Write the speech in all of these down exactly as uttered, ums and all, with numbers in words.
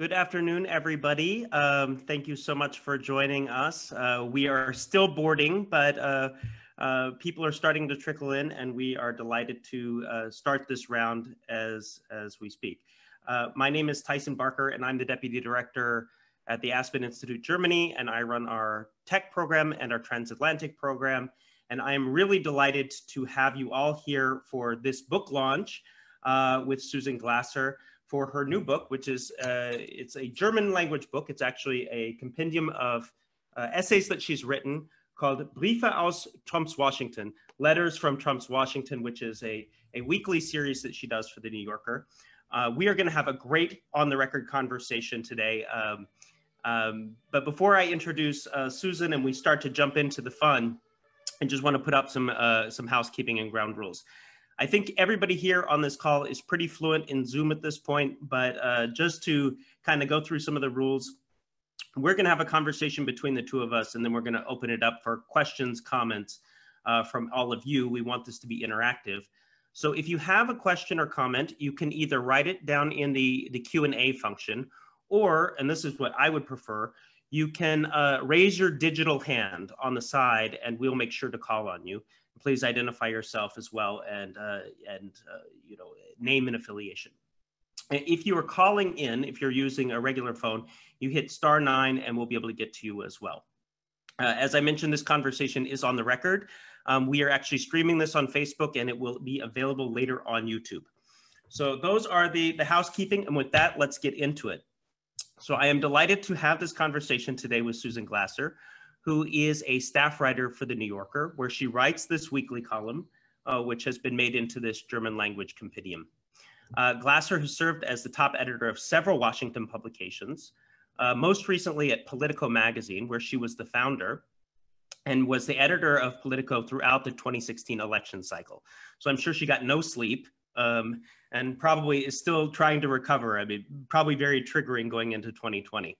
Good afternoon, everybody. Um, thank you so much for joining us. Uh, we are still boarding, but uh, uh, people are starting to trickle in, and we are delighted to uh, start this round as, as we speak. Uh, my name is Tyson Barker, and I'm the Deputy Director at the Aspen Institute Germany, and I run our tech program and our transatlantic program. And I'm really delighted to have you all here for this book launch uh, with Susan Glasser, for her new book, which is uh, it's a German language book. It's actually a compendium of uh, essays that she's written called Briefe aus Trumps Washington, Letters from Trump's Washington, which is a, a weekly series that she does for The New Yorker. Uh, we are gonna have a great on-the-record conversation today. Um, um, but before I introduce uh, Susan and we start to jump into the fun, I just wanna put up some, uh, some housekeeping and ground rules. I think everybody here on this call is pretty fluent in Zoom at this point, but uh, just to kind of go through some of the rules, we're gonna have a conversation between the two of us, and then we're gonna open it up for questions, comments uh, from all of you. We want this to be interactive. So if you have a question or comment, you can either write it down in the, the Q and A function, or, and this is what I would prefer, you can uh, raise your digital hand on the side and we'll make sure to call on you. Please identify yourself as well, and uh, and uh, you know, name and affiliation. If you are calling in, if you're using a regular phone, you hit star nine, and we'll be able to get to you as well. Uh, as I mentioned, this conversation is on the record. Um, we are actually streaming this on Facebook, and it will be available later on YouTube. So those are the the housekeeping, and with that, let's get into it. So I am delighted to have this conversation today with Susan Glasser, who is a staff writer for The New Yorker, where she writes this weekly column, uh, which has been made into this German language compendium. Uh, Glasser has served as the top editor of several Washington publications, uh, most recently at Politico Magazine, where she was the founder and was the editor of Politico throughout the twenty sixteen election cycle. So I'm sure she got no sleep um, and probably is still trying to recover. I mean, probably very triggering going into twenty twenty.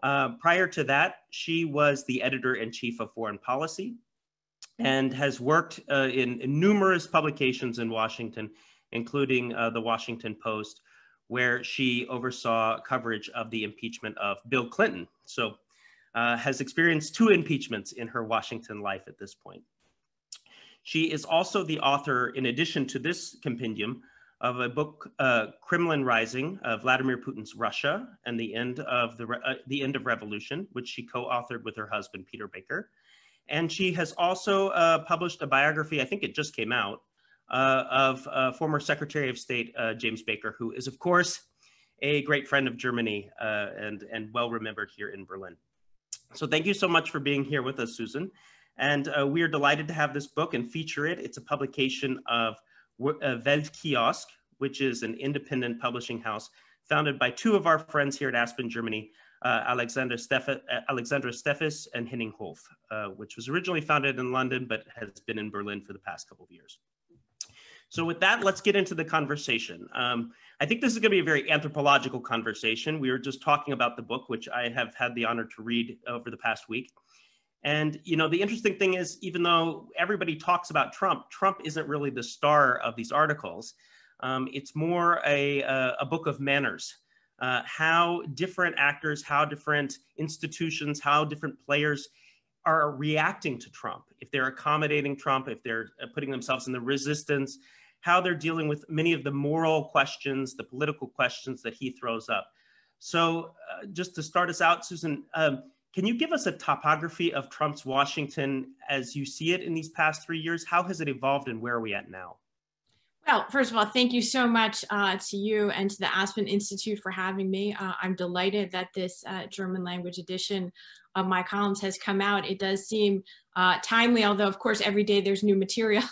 Uh, prior to that, she was the editor-in-chief of Foreign Policy and has worked uh, in, in numerous publications in Washington, including uh, the Washington Post, where she oversaw coverage of the impeachment of Bill Clinton. So uh, has experienced two impeachments in her Washington life at this point. She is also the author, in addition to this compendium, of a book, uh, Kremlin Rising, uh, Vladimir Putin's Russia and the End of the Re uh, the End of Revolution, which she co-authored with her husband, Peter Baker. And she has also uh, published a biography, I think it just came out, uh, of uh, former Secretary of State, uh, James Baker, who is, of course, a great friend of Germany uh, and, and well-remembered here in Berlin. So thank you so much for being here with us, Susan. And uh, we are delighted to have this book and feature it. It's a publication of Welt Kiosk, which is an independent publishing house founded by two of our friends here at Aspen, Germany, uh, Alexander Steff- Alexandra Steffes and Henning Hof, uh, which was originally founded in London, but has been in Berlin for the past couple of years. So with that, let's get into the conversation. Um, I think this is gonna be a very anthropological conversation. We were just talking about the book, which I have had the honor to read over the past week. And, you know, the interesting thing is, even though everybody talks about Trump, Trump isn't really the star of these articles. Um, it's more a, a, a book of manners, uh, how different actors, how different institutions, how different players are reacting to Trump, if they're accommodating Trump, if they're putting themselves in the resistance, how they're dealing with many of the moral questions, the political questions that he throws up. So uh, just to start us out, Susan, um, can you give us a topography of Trump's Washington as you see it in these past three years? How has it evolved and where are we at now? Well, first of all, thank you so much uh, to you and to the Aspen Institute for having me. Uh, I'm delighted that this uh, German language edition of my columns has come out. It does seem uh, timely, although of course every day there's new material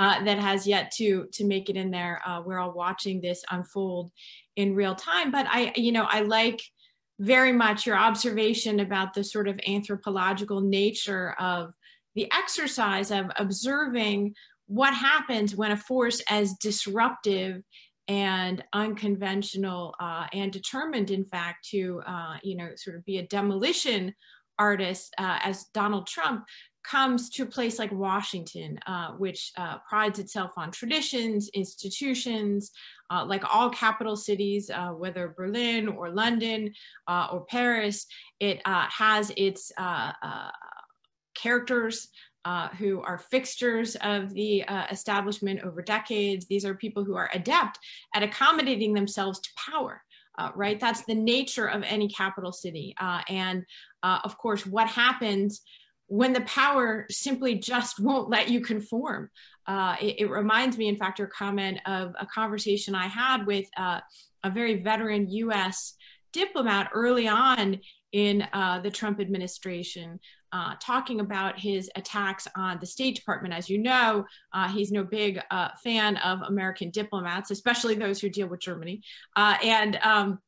uh, that has yet to, to make it in there. Uh, we're all watching this unfold in real time, but I, you know, I like very much your observation about the sort of anthropological nature of the exercise of observing what happens when a force as disruptive and unconventional uh, and determined, in fact, to, uh, you know, sort of be a demolition artist uh, as Donald Trump comes to a place like Washington, uh, which uh, prides itself on traditions, institutions, uh, like all capital cities, uh, whether Berlin or London uh, or Paris, it uh, has its uh, uh, characters uh, who are fixtures of the uh, establishment over decades. These are people who are adept at accommodating themselves to power. Uh, right? That's the nature of any capital city. Uh, and uh, of course, what happens when the power simply just won't let you conform? Uh, it, it reminds me, in fact, your comment of a conversation I had with uh, a very veteran U S diplomat early on in uh, the Trump administration, uh, talking about his attacks on the State Department. As you know, uh, he's no big uh, fan of American diplomats, especially those who deal with Germany, uh, and um,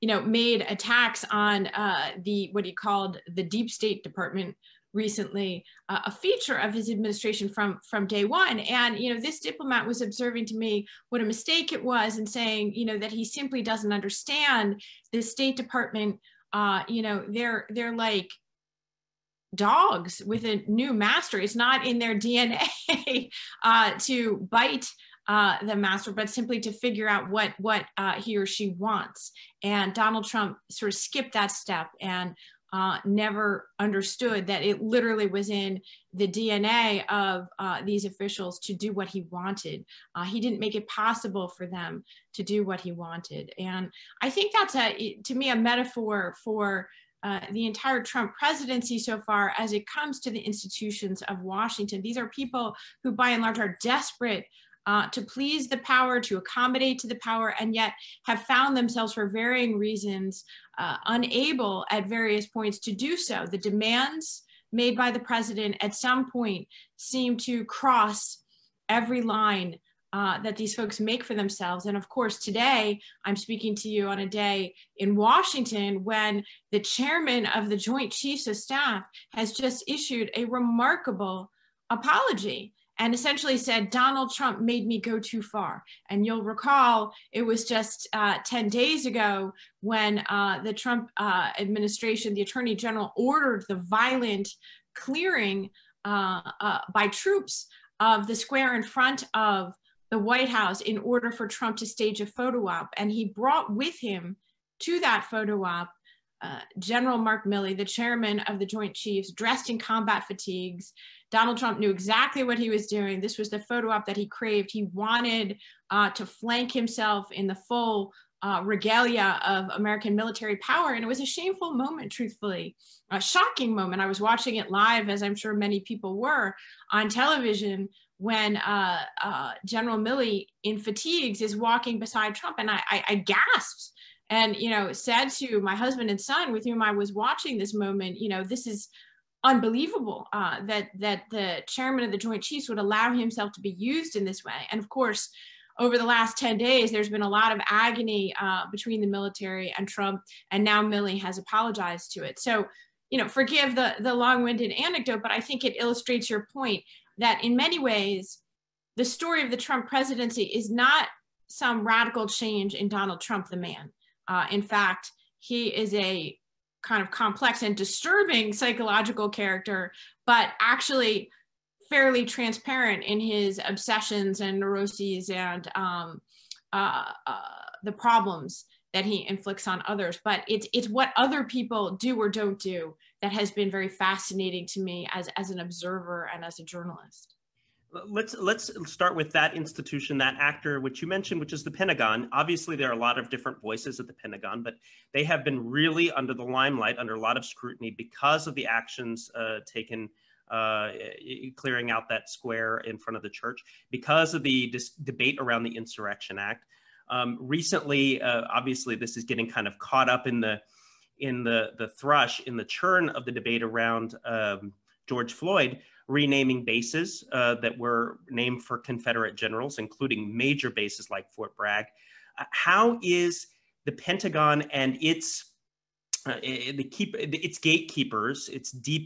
you know, made attacks on uh, the what he called the Deep State Department recently, uh, a feature of his administration from from day one. And you know, this diplomat was observing to me what a mistake it was, and saying, you know, that he simply doesn't understand the State Department. Uh, you know, they're they're like dogs with a new master. It's not in their D N A uh, to bite uh, the master, but simply to figure out what what uh, he or she wants. And Donald Trump sort of skipped that step and uh, never understood that it literally was in the D N A of uh, these officials to do what he wanted. Uh, he didn't make it possible for them to do what he wanted. And I think that's, a, to me, a metaphor for Uh, the entire Trump presidency so far as it comes to the institutions of Washington. These are people who by and large are desperate uh, to please the power, to accommodate to the power, and yet have found themselves for varying reasons uh, unable at various points to do so. The demands made by the president at some point seem to cross every line Uh, that these folks make for themselves. And of course, today, I'm speaking to you on a day in Washington when the chairman of the Joint Chiefs of Staff has just issued a remarkable apology and essentially said, Donald Trump made me go too far. And you'll recall, it was just uh, ten days ago when uh, the Trump uh, administration, the Attorney General, ordered the violent clearing uh, uh, by troops of the square in front of the White House in order for Trump to stage a photo op. And he brought with him to that photo op uh, General Mark Milley, the chairman of the Joint Chiefs, dressed in combat fatigues. Donald Trump knew exactly what he was doing. This was the photo op that he craved. He wanted uh, to flank himself in the full uh, regalia of American military power. And it was a shameful moment, truthfully, a shocking moment. I was watching it live, as I'm sure many people were, on television, when uh, uh, General Milley in fatigues is walking beside Trump. And I, I, I gasped and, you know, said to my husband and son with whom I was watching this moment, you know, this is unbelievable uh, that, that the chairman of the Joint Chiefs would allow himself to be used in this way. And of course, over the last ten days, there's been a lot of agony uh, between the military and Trump, and now Milley has apologized to it. So, you know, forgive the, the long-winded anecdote, but I think it illustrates your point that in many ways, the story of the Trump presidency is not some radical change in Donald Trump, the man. Uh, in fact, he is a kind of complex and disturbing psychological character, but actually fairly transparent in his obsessions and neuroses and um, uh, uh, the problems that he inflicts on others. But it's, it's what other people do or don't do that has been very fascinating to me as, as an observer and as a journalist. Let's, let's start with that institution, that actor, which you mentioned, which is the Pentagon. Obviously, there are a lot of different voices at the Pentagon, but they have been really under the limelight, under a lot of scrutiny because of the actions uh, taken, uh, clearing out that square in front of the church, because of the dis- debate around the Insurrection Act. Um, recently, uh, obviously, this is getting kind of caught up in the in the, the thrush, in the churn of the debate around um, George Floyd, renaming bases uh, that were named for Confederate generals, including major bases like Fort Bragg. Uh, how is the Pentagon and its uh, the keep its gatekeepers, its deep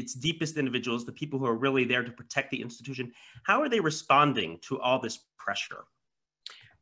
its deepest individuals, the people who are really there to protect the institution, how are they responding to all this pressure?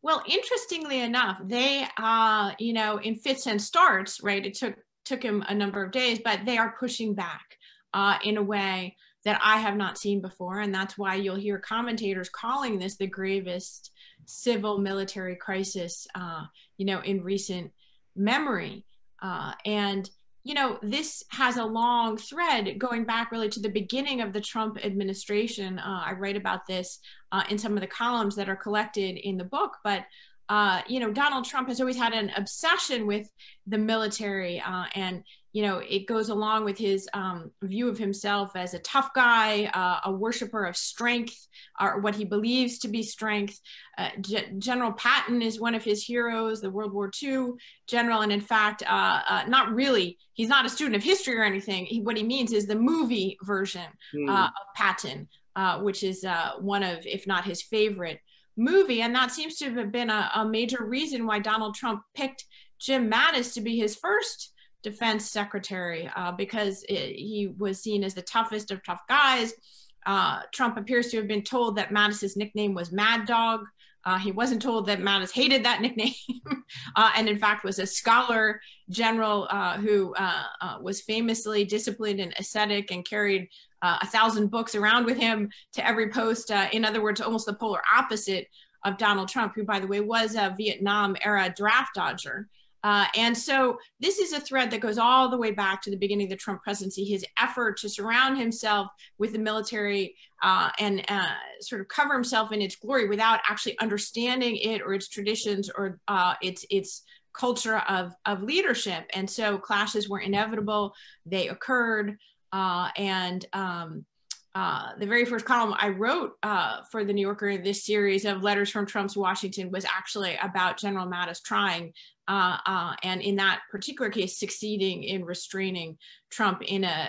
Well, interestingly enough, they, uh, you know, in fits and starts, right? It took took him a number of days, but they are pushing back. uh, in a way that I have not seen before. And that's why you'll hear commentators calling this the gravest civil military crisis, uh, you know, in recent memory. Uh, and, you know, this has a long thread going back really to the beginning of the Trump administration. Uh, I write about this uh, in some of the columns that are collected in the book, but Uh, you know, Donald Trump has always had an obsession with the military, uh, and, you know, it goes along with his um, view of himself as a tough guy, uh, a worshiper of strength, or what he believes to be strength. Uh, G- General Patton is one of his heroes, the World War Two general, and in fact, uh, uh, not really, he's not a student of history or anything. He, what he means is the movie version mm. uh, of Patton, uh, which is uh, one of, if not his favorite, movie. And that seems to have been a, a major reason why Donald Trump picked Jim Mattis to be his first defense secretary, uh, because it, he was seen as the toughest of tough guys. Uh, Trump appears to have been told that Mattis's nickname was Mad Dog. Uh, he wasn't told that Mattis hated that nickname, uh, and in fact was a scholar general uh, who uh, uh, was famously disciplined and ascetic and carried Uh, a thousand books around with him to every post. Uh, in other words, almost the polar opposite of Donald Trump, who, by the way, was a Vietnam-era draft dodger. Uh, and so this is a thread that goes all the way back to the beginning of the Trump presidency, his effort to surround himself with the military uh, and uh, sort of cover himself in its glory without actually understanding it or its traditions or uh, its its culture of, of leadership. And so clashes were inevitable. They occurred. Uh, and um, uh, the very first column I wrote uh, for The New Yorker in this series of letters from Trump's Washington was actually about General Mattis trying, uh, uh, and in that particular case, succeeding in restraining Trump in a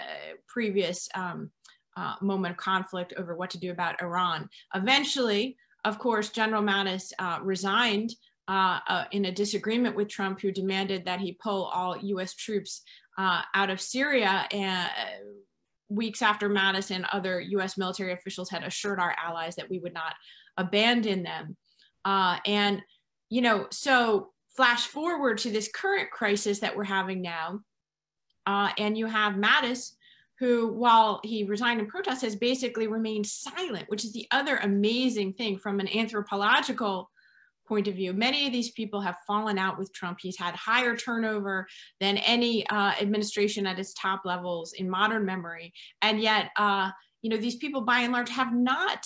previous um, uh, moment of conflict over what to do about Iran. Eventually, of course, General Mattis uh, resigned uh, uh, in a disagreement with Trump, who demanded that he pull all U S troops Uh, out of Syria, and uh, weeks after Mattis and other U S military officials had assured our allies that we would not abandon them. Uh, and, you know, so flash forward to this current crisis that we're having now, uh, and you have Mattis, who, while he resigned in protest, has basically remained silent, which is the other amazing thing from an anthropological point of view. Many of these people have fallen out with Trump. He's had higher turnover than any uh, administration at his top levels in modern memory. And yet, uh, you know, these people by and large have not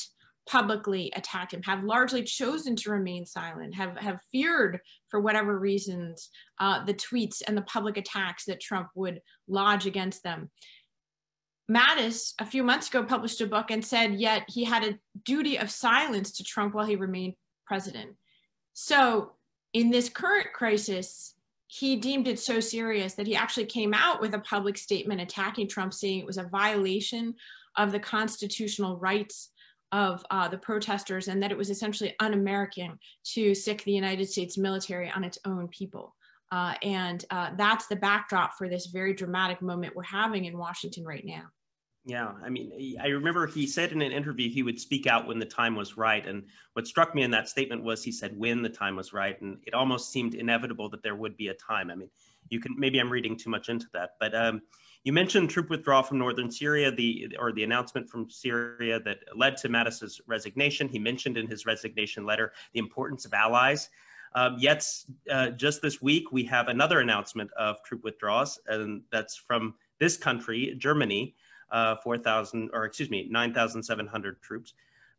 publicly attacked him, have largely chosen to remain silent, have, have feared for whatever reasons uh, the tweets and the public attacks that Trump would lodge against them. Mattis, a few months ago, published a book and said, yet he had a duty of silence to Trump while he remained president. So in this current crisis, he deemed it so serious that he actually came out with a public statement attacking Trump, saying it was a violation of the constitutional rights of uh, the protesters and that it was essentially un-American to sic the United States military on its own people. Uh, and uh, that's the backdrop for this very dramatic moment we're having in Washington right now. Yeah, I mean, I remember he said in an interview he would speak out when the time was right. And what struck me in that statement was he said when the time was right. And it almost seemed inevitable that there would be a time. I mean, you can, maybe I'm reading too much into that. But um, you mentioned troop withdrawal from northern Syria, the or the announcement from Syria that led to Mattis's resignation. He mentioned in his resignation letter the importance of allies. Um, yet uh, just this week, we have another announcement of troop withdrawals, and that's from this country, Germany. Uh, four thousand, or excuse me, nine thousand seven hundred troops.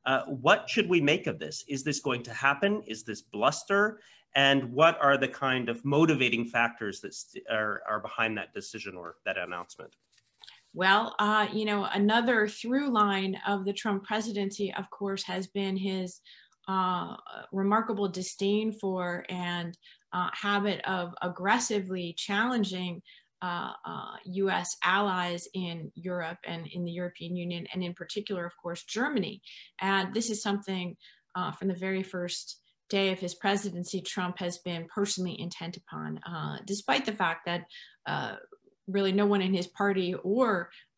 Uh, what should we make of this? Is this going to happen? Is this bluster? And what are the kind of motivating factors that st- are, are behind that decision or that announcement? Well, uh, you know, another through line of the Trump presidency, of course, has been his uh, remarkable disdain for and uh, habit of aggressively challenging Uh, uh, U S allies in Europe and in the European Union, and in particular, of course, Germany. And this is something uh, from the very first day of his presidency, Trump has been personally intent upon, uh, despite the fact that uh, really no one in his party or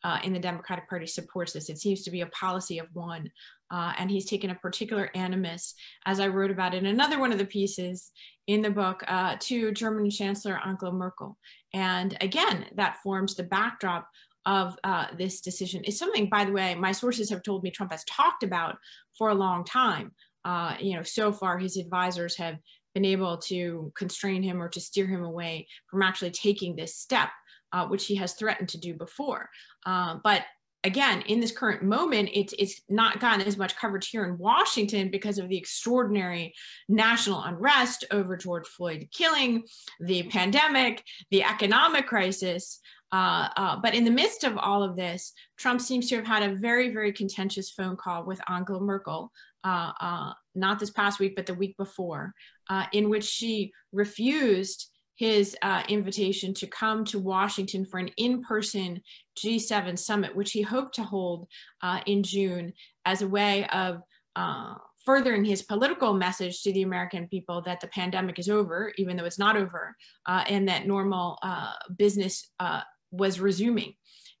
uh, in the Democratic Party supports this. It seems to be a policy of one. Uh, and he's taken a particular animus, as I wrote about in another one of the pieces in the book, uh, to German Chancellor Angela Merkel. And again, that forms the backdrop of uh, this decision is something, by the way, my sources have told me Trump has talked about for a long time. Uh, you know, so far his advisors have been able to constrain him or to steer him away from actually taking this step, uh, which he has threatened to do before. Uh, but again, in this current moment, it's, it's not gotten as much coverage here in Washington because of the extraordinary national unrest over George Floyd killing, the pandemic, the economic crisis. Uh, uh, but in the midst of all of this, Trump seems to have had a very, very contentious phone call with Angela Merkel, uh, uh, not this past week, but the week before, uh, in which she refused his uh, invitation to come to Washington for an in-person G seven summit, which he hoped to hold uh, in June as a way of uh, furthering his political message to the American people that the pandemic is over, even though it's not over, uh, and that normal uh, business uh, was resuming.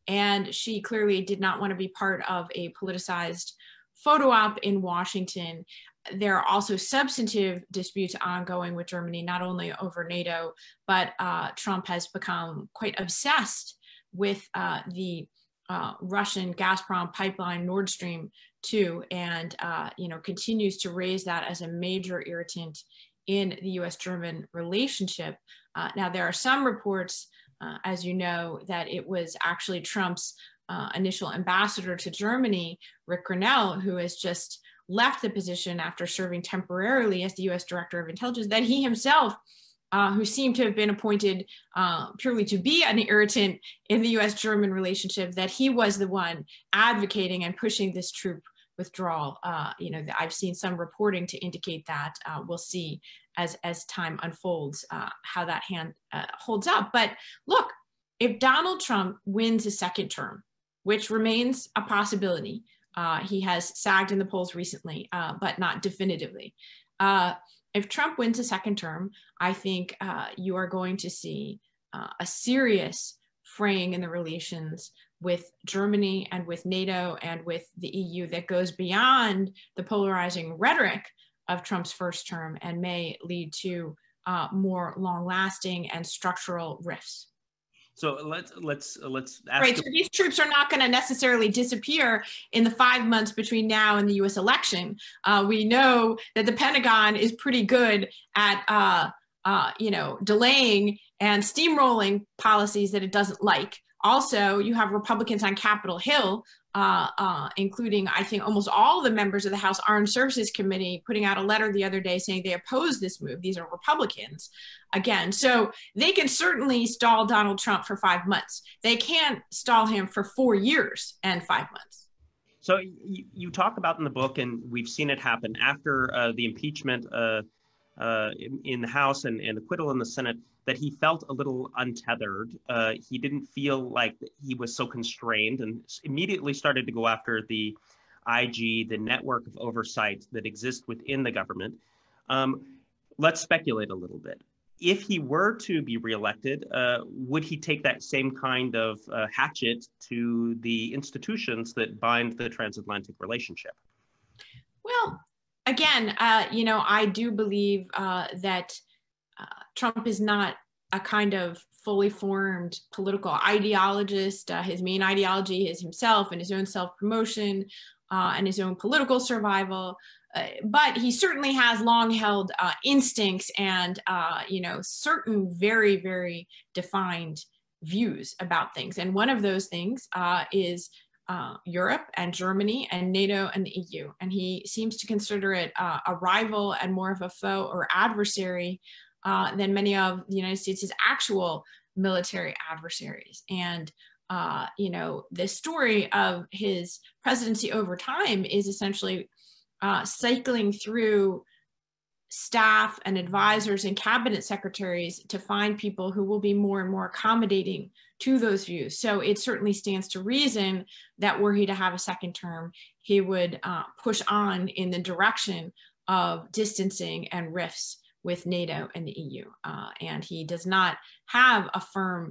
And she clearly did not want to be part of a politicized photo op in Washington. There are also substantive disputes ongoing with Germany, not only over NATO, but uh, Trump has become quite obsessed with uh, the uh, Russian Gazprom pipeline Nord Stream two, and uh, you know, continues to raise that as a major irritant in the U S German relationship. Uh, now, there are some reports, uh, as you know, that it was actually Trump's uh, initial ambassador to Germany, Rick Grinnell, who has just left the position after serving temporarily as the U S Director of Intelligence, that he himself, uh, who seemed to have been appointed uh, purely to be an irritant in the U S German relationship, that he was the one advocating and pushing this troop withdrawal. Uh, you know, I've seen some reporting to indicate that. Uh, we'll see as, as time unfolds uh, how that hand uh, holds up. But look, if Donald Trump wins his second term, which remains a possibility, Uh, he has sagged in the polls recently, uh, but not definitively. Uh, if Trump wins a second term, I think uh, you are going to see uh, a serious fraying in the relations with Germany and with NATO and with the E U that goes beyond the polarizing rhetoric of Trump's first term and may lead to uh, more long-lasting and structural rifts. So let's let's let's ask. Right. So these troops are not going to necessarily disappear in the five months between now and the U S election. Uh, we know that the Pentagon is pretty good at uh, uh, you know, delaying and steamrolling policies that it doesn't like. Also, you have Republicans on Capitol Hill, uh, uh, including, I think, almost all the members of the House Armed Services Committee, putting out a letter the other day saying they oppose this move. These are Republicans, again. So they can certainly stall Donald Trump for five months. They can't stall him for four years and five months. So you, you talk about in the book, and we've seen it happen after uh, the impeachment uh, uh, in, in the House and, and acquittal in the Senate, that he felt a little untethered. Uh, he didn't feel like he was so constrained, and immediately started to go after the I G, the network of oversight that exists within the government. Um, let's speculate a little bit. If he were to be reelected, uh, would he take that same kind of uh, hatchet to the institutions that bind the transatlantic relationship? Well, again, uh, you know, I do believe uh, that Uh, Trump is not a kind of fully formed political ideologist. Uh, his main ideology is himself and his own self-promotion uh, and his own political survival. Uh, but he certainly has long-held uh, instincts and, uh, you know, certain very, very defined views about things. And one of those things uh, is uh, Europe and Germany and NATO and the E U. And he seems to consider it uh, a rival and more of a foe or adversary Uh, than many of the United States' actual military adversaries. And, uh, you know, the story of his presidency over time is essentially uh, cycling through staff and advisors and cabinet secretaries to find people who will be more and more accommodating to those views. So it certainly stands to reason that were he to have a second term, he would uh, push on in the direction of distancing and rifts with NATO and the E U. Uh, and he does not have a firm,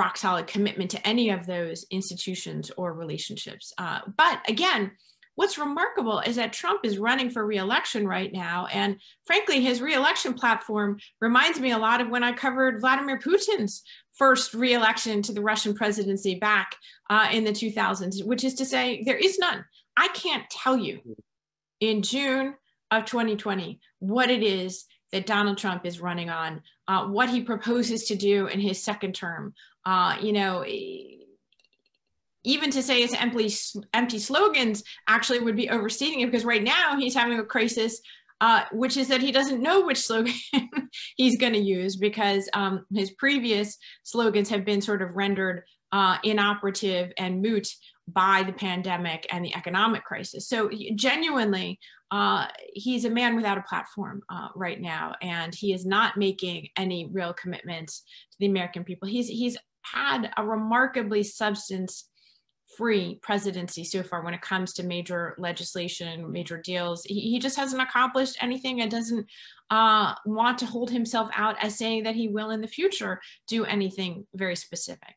rock solid commitment to any of those institutions or relationships. Uh, but again, What's remarkable is that Trump is running for re-election right now. And frankly, his re-election platform reminds me a lot of when I covered Vladimir Putin's first re-election to the Russian presidency back uh, in the two thousands, which is to say, there is none. I can't tell you in June of twenty twenty what it is that Donald Trump is running on, uh, what he proposes to do in his second term. Uh, you know, even to say his empty, empty slogans actually would be overstating it, because right now he's having a crisis, uh, which is that he doesn't know which slogan he's going to use, because um, his previous slogans have been sort of rendered uh, inoperative and moot by the pandemic and the economic crisis. So genuinely, uh, he's a man without a platform uh, right now, and he is not making any real commitments to the American people. He's, he's had a remarkably substance-free presidency so far when it comes to major legislation, major deals. He, he just hasn't accomplished anything, and doesn't uh, want to hold himself out as saying that he will in the future do anything very specific.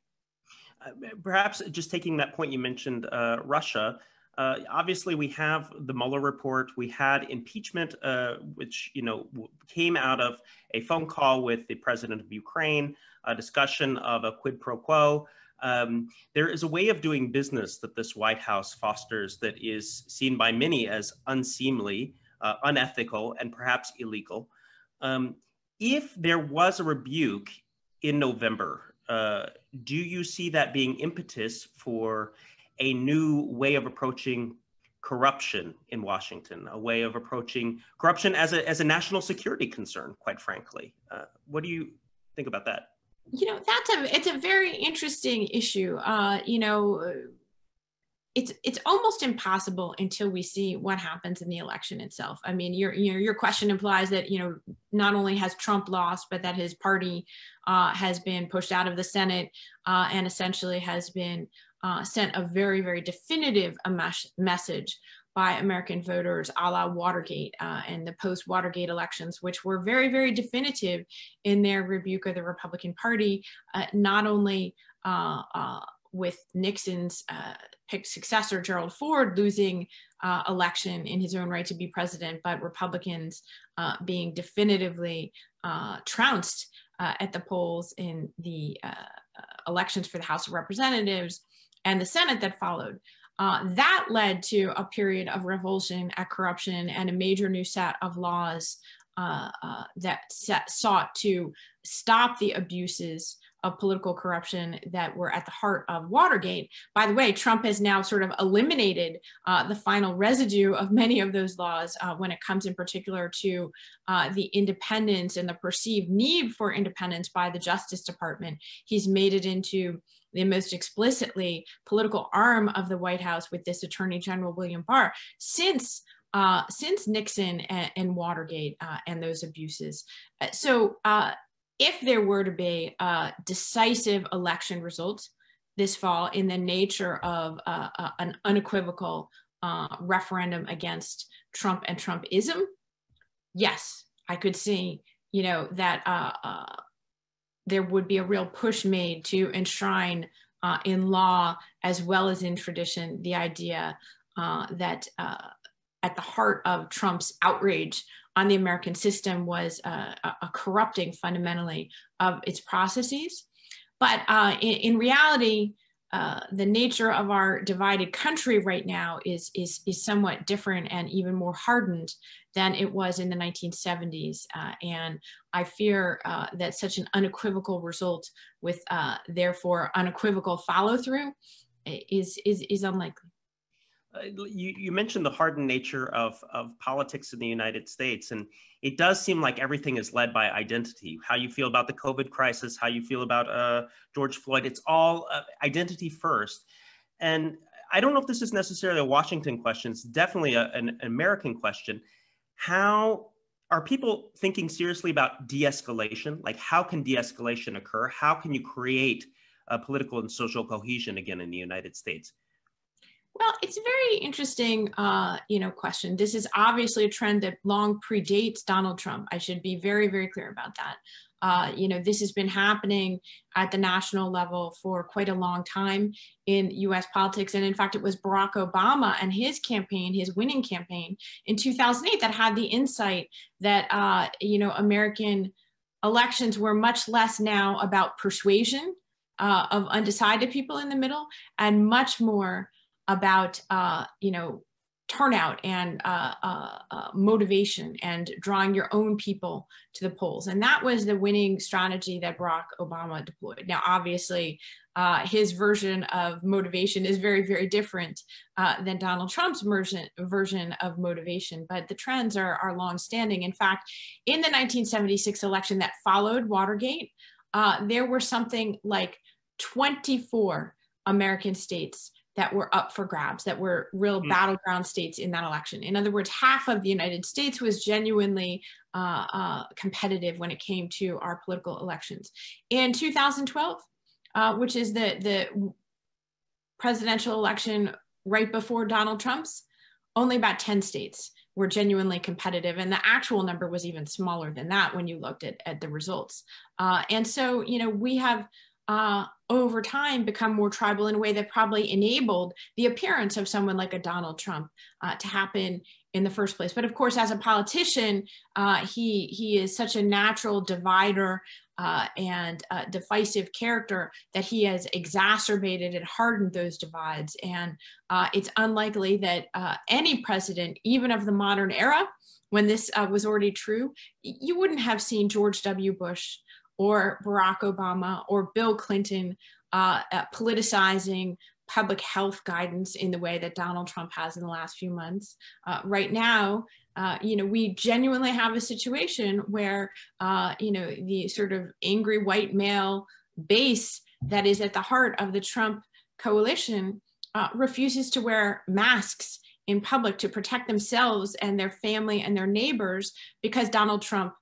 Perhaps just taking that point you mentioned, uh, Russia, uh, obviously we have the Mueller report, we had impeachment, uh, which, you know, came out of a phone call with the president of Ukraine, a discussion of a quid pro quo. Um, there is a way of doing business that this White House fosters that is seen by many as unseemly, uh, unethical, and perhaps illegal. Um, if there was a rebuke in November, Uh, do you see that being impetus for a new way of approaching corruption in Washington, a way of approaching corruption as a, as a national security concern, quite frankly? Uh, what do you think about that? You know, that's a, it's a very interesting issue. Uh, you know, it's, it's almost impossible until we see what happens in the election itself. I mean, your, your, your question implies that, you know, not only has Trump lost, but that his party uh, has been pushed out of the Senate uh, and essentially has been uh, sent a very, very definitive message by American voters, a la Watergate uh, and the post-Watergate elections, which were very, very definitive in their rebuke of the Republican Party, uh, not only uh, uh, with Nixon's uh, picked successor, Gerald Ford, losing uh, election in his own right to be president, but Republicans uh, being definitively uh, trounced uh, at the polls in the uh, elections for the House of Representatives and the Senate that followed. Uh, that led to a period of revulsion at corruption and a major new set of laws uh, uh, that set, sought to stop the abuses of political corruption that were at the heart of Watergate. By the way, Trump has now sort of eliminated uh, the final residue of many of those laws uh, when it comes in particular to uh, the independence and the perceived need for independence by the Justice Department. He's made it into the most explicitly political arm of the White House with this Attorney General William Barr since uh, since Nixon and, and Watergate uh, and those abuses. So, uh, if there were to be a decisive election result this fall in the nature of uh, uh, an unequivocal uh, referendum against Trump and Trumpism, yes, I could see, you know, that uh, uh, there would be a real push made to enshrine uh, in law as well as in tradition the idea uh, that uh, at the heart of Trump's outrage on the American system was uh, a corrupting fundamentally of its processes. But uh, in, in reality, uh, the nature of our divided country right now is, is, is somewhat different and even more hardened than it was in the nineteen seventies. Uh, and I fear uh, that such an unequivocal result with uh, therefore unequivocal follow through is, is, is unlikely. You, you mentioned the hardened nature of, of politics in the United States, and it does seem like everything is led by identity. How you feel about the COVID crisis, how you feel about uh, George Floyd, it's all uh, identity first. And I don't know if this is necessarily a Washington question, it's definitely a, an American question. How are people thinking seriously about de-escalation? Like, how can de-escalation occur? How can you create uh, political and social cohesion again in the United States? Well, it's a very interesting, uh, you know, question. This is obviously a trend that long predates Donald Trump. I should be very, very clear about that. Uh, you know, this has been happening at the national level for quite a long time in U S politics. And in fact, it was Barack Obama and his campaign, his winning campaign in two thousand eight that had the insight that, uh, you know, American elections were much less now about persuasion uh, of undecided people in the middle and much more about, uh, you know, turnout and uh, uh, uh, motivation and drawing your own people to the polls. And that was the winning strategy that Barack Obama deployed. Now, obviously, uh, his version of motivation is very, very different uh, than Donald Trump's version, version of motivation, but the trends are, are longstanding. In fact, in the nineteen seventy-six election that followed Watergate, uh, there were something like twenty-four American states that were up for grabs, that were real mm. battleground states in that election. In other words, half of the United States was genuinely uh, uh, competitive when it came to our political elections. In two thousand twelve, uh, which is the, the presidential election right before Donald Trump's, only about ten states were genuinely competitive. And the actual number was even smaller than that when you looked at, at the results. Uh, and so, you know, we have, Uh, over time become more tribal in a way that probably enabled the appearance of someone like a Donald Trump uh, to happen in the first place. But of course, as a politician, uh, he, he is such a natural divider uh, and uh, divisive character that he has exacerbated and hardened those divides. And uh, it's unlikely that uh, any president, even of the modern era, when this uh, was already true, you wouldn't have seen George W. Bush or Barack Obama or Bill Clinton uh, uh, politicizing public health guidance in the way that Donald Trump has in the last few months. Uh, right now, uh, you know, we genuinely have a situation where, uh, you know, the sort of angry white male base that is at the heart of the Trump coalition uh, refuses to wear masks in public to protect themselves and their family and their neighbors because Donald Trump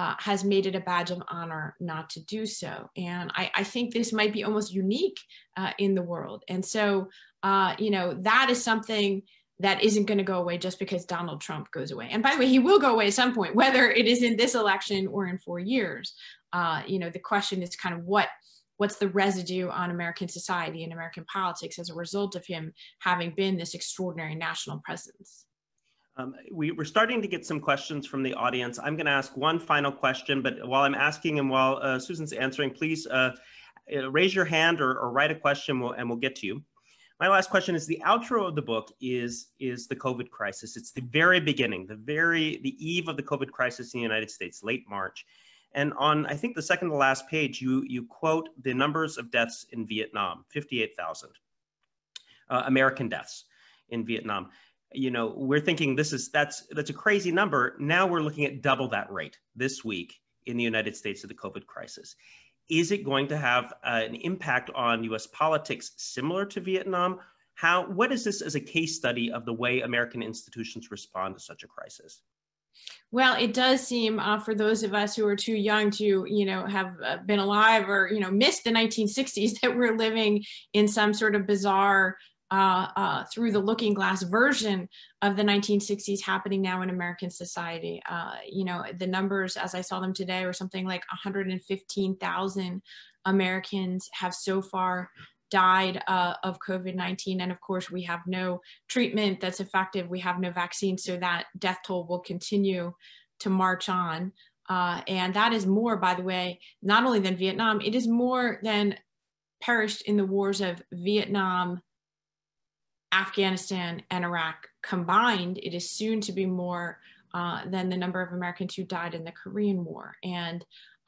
Uh, has made it a badge of honor not to do so. And I, I think this might be almost unique uh, in the world. And so, uh, you know, that is something that isn't going to go away just because Donald Trump goes away. And by the way, he will go away at some point, whether it is in this election or in four years. Uh, you know, the question is kind of what what's the residue on American society and American politics as a result of him having been this extraordinary national presence. Um, we, we're starting to get some questions from the audience. I'm going to ask one final question, but while I'm asking and while uh, Susan's answering, please uh, raise your hand or, or write a question we'll, and we'll get to you. My last question is, the outro of the book is, is the COVID crisis. It's the very beginning, the very, the eve of the COVID crisis in the United States, late March. And on, I think, the second to last page, you, you quote the numbers of deaths in Vietnam, fifty-eight thousand uh, American deaths in Vietnam. You know, we're thinking this is, that's, that's a crazy number. Now we're looking at double that rate this week in the United States of the COVID crisis. Is it going to have uh, an impact on U S politics similar to Vietnam? How, what is this as a case study of the way American institutions respond to such a crisis? Well, it does seem uh, for those of us who are too young to, you know, have uh, been alive or, you know, missed the nineteen sixties that we're living in some sort of bizarre Uh, uh, through the looking glass version of the nineteen sixties happening now in American society. Uh, you know, the numbers as I saw them today were something like one hundred fifteen thousand Americans have so far died uh, of COVID nineteen. And of course, we have no treatment that's effective. We have no vaccine. So that death toll will continue to march on. Uh, and that is more, by the way, not only than Vietnam, it is more than perished in the wars of Vietnam, Afghanistan, and Iraq combined. It is soon to be more uh, than the number of Americans who died in the Korean War. And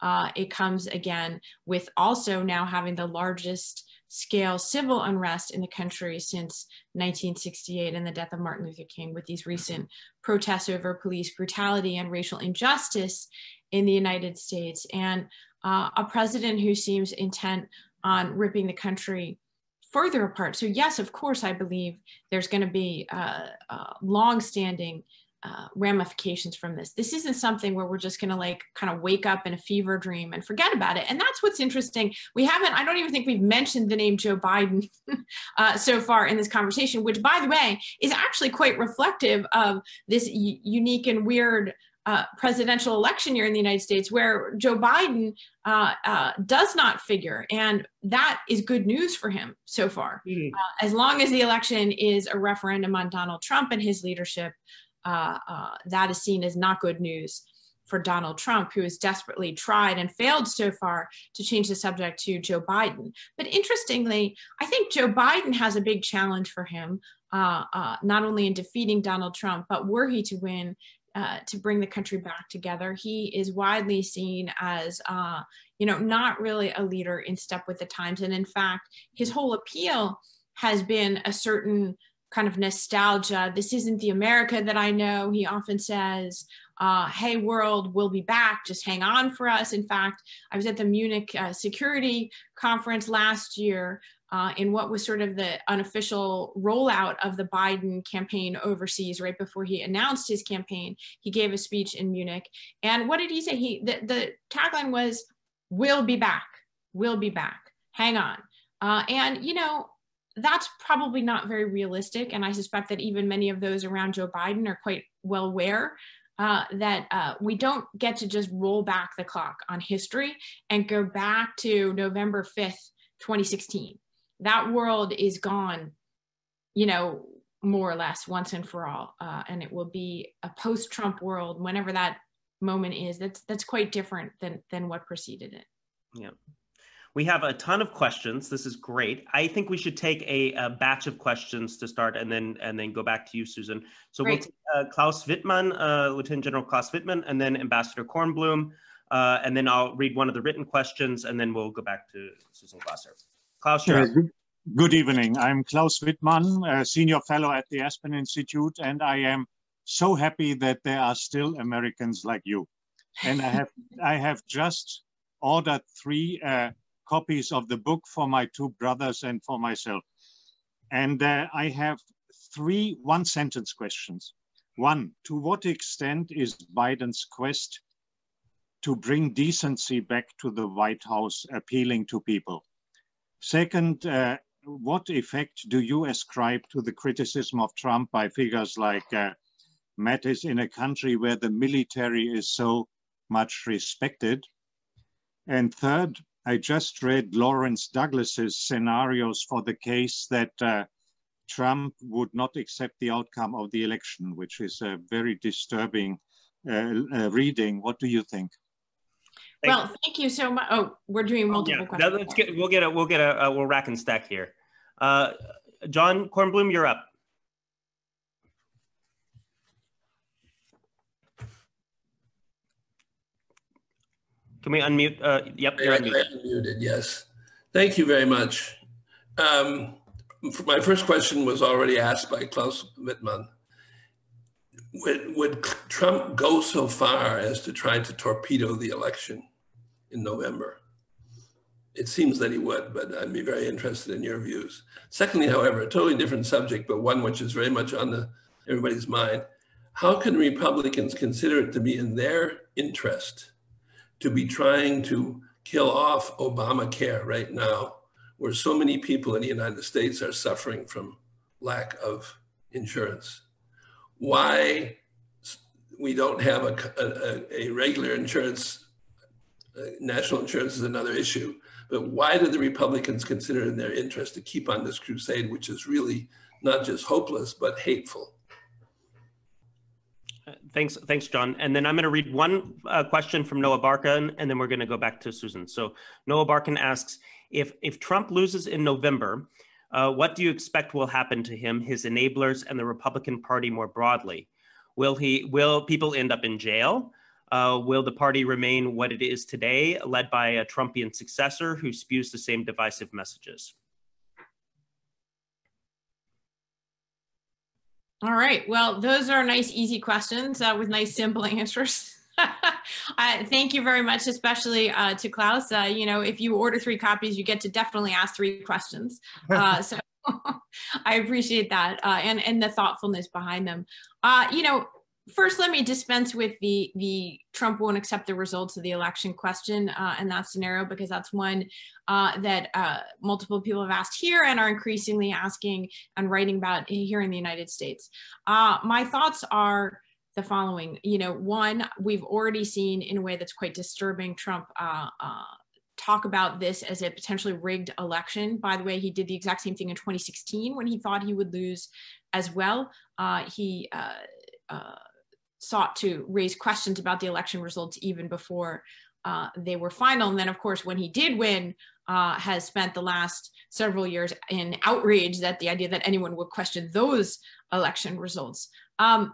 uh, it comes again with also now having the largest scale civil unrest in the country since nineteen sixty-eight and the death of Martin Luther King, with these recent protests over police brutality and racial injustice in the United States. And uh, a president who seems intent on ripping the country further apart. So yes, of course, I believe there's going to be uh, uh, longstanding uh, ramifications from this. This isn't something where we're just going to like kind of wake up in a fever dream and forget about it. And that's what's interesting. We haven't, I don't even think we've mentioned the name Joe Biden uh, so far in this conversation, which, by the way, is actually quite reflective of this unique and weird uh, presidential election year in the United States where Joe Biden uh, uh, does not figure. And that is good news for him so far. Mm-hmm. uh, as long as the election is a referendum on Donald Trump and his leadership, uh, uh, that is seen as not good news for Donald Trump, who has desperately tried and failed so far to change the subject to Joe Biden. But interestingly, I think Joe Biden has a big challenge for him, uh, uh, not only in defeating Donald Trump, but were he to win, uh, to bring the country back together. He is widely seen as, uh, you know, not really a leader in step with the times. And in fact, his whole appeal has been a certain kind of nostalgia. This isn't the America that I know, he often says. Uh, hey world, we'll be back, just hang on for us. In fact, I was at the Munich uh, Security Conference last year uh, in what was sort of the unofficial rollout of the Biden campaign overseas. Right before he announced his campaign, he gave a speech in Munich. And what did he say? He the, the tagline was, we'll be back, we'll be back, hang on. Uh, and you know, that's probably not very realistic. And I suspect that even many of those around Joe Biden are quite well aware Uh, that uh, we don't get to just roll back the clock on history and go back to November fifth, twenty sixteen. That world is gone, you know, more or less once and for all. Uh, and it will be a post-Trump world, whenever that moment is, that's that's quite different than, than what preceded it. Yeah. We have a ton of questions. This is great. I think we should take a, a batch of questions to start, and then and then go back to you, Susan. So great. We'll take uh, Klaus Wittmann, uh, Lieutenant General Klaus Wittmann, and then Ambassador Kornblum, uh, and then I'll read one of the written questions, and then we'll go back to Susan Glasser. Klaus, you're uh, good, good evening. I'm Klaus Wittmann, a senior fellow at the Aspen Institute, and I am so happy that there are still Americans like you. And I have I have just ordered three. Uh, copies of the book for my two brothers and for myself. And uh, I have three one-sentence questions. One, to what extent is Biden's quest to bring decency back to the White House appealing to people? Second, uh, what effect do you ascribe to the criticism of Trump by figures like uh, Mattis in a country where the military is so much respected? And third, I just read Lawrence Douglas's scenarios for the case that uh, Trump would not accept the outcome of the election, which is a very disturbing uh, uh, reading. What do you think? Thank well, you. Thank you so much. Oh, we're doing multiple yeah. questions. No, let's get, we'll get a, we'll get a, uh, we'll rack and stack here. Uh, John Kornblum, you're up. Can we unmute? Uh, yep, you're unmuted. I'm unmuted. Yes. Thank you very much. Um, my first question was already asked by Klaus Wittmann. Would, would Trump go so far as to try to torpedo the election in November? It seems that he would, but I'd be very interested in your views. Secondly, however, a totally different subject, but one which is very much on the, everybody's mind. How can Republicans consider it to be in their interest to be trying to kill off Obamacare right now, where so many people in the United States are suffering from lack of insurance? Why we don't have a, a, a regular insurance, uh, national insurance is another issue, but why do the Republicans consider it in their interest to keep on this crusade, which is really not just hopeless, but hateful? Thanks, thanks, John. And then I'm going to read one uh, question from Noah Barkin, and then we're going to go back to Susan. So Noah Barkin asks, if, if Trump loses in November, uh, what do you expect will happen to him, his enablers, and the Republican Party more broadly? Will, he, will people end up in jail? Uh, will the party remain what it is today, led by a Trumpian successor who spews the same divisive messages? All right. Well, those are nice, easy questions uh, with nice, simple answers. uh, thank you very much, especially uh, to Klaus. Uh, you know, if you order three copies, you get to definitely ask three questions. Uh, so I appreciate that uh, and, and the thoughtfulness behind them. Uh, you know, first, let me dispense with the, the Trump won't accept the results of the election question uh, in that scenario, because that's one uh, that uh, multiple people have asked here and are increasingly asking and writing about here in the United States. Uh, my thoughts are the following. You know, one, we've already seen in a way that's quite disturbing Trump uh, uh, talk about this as a potentially rigged election. By the way, he did the exact same thing in twenty sixteen when he thought he would lose as well. Uh, he uh, uh, sought to raise questions about the election results even before uh, they were final. And then, of course, when he did win, uh, has spent the last several years in outrage that the idea that anyone would question those election results. Um,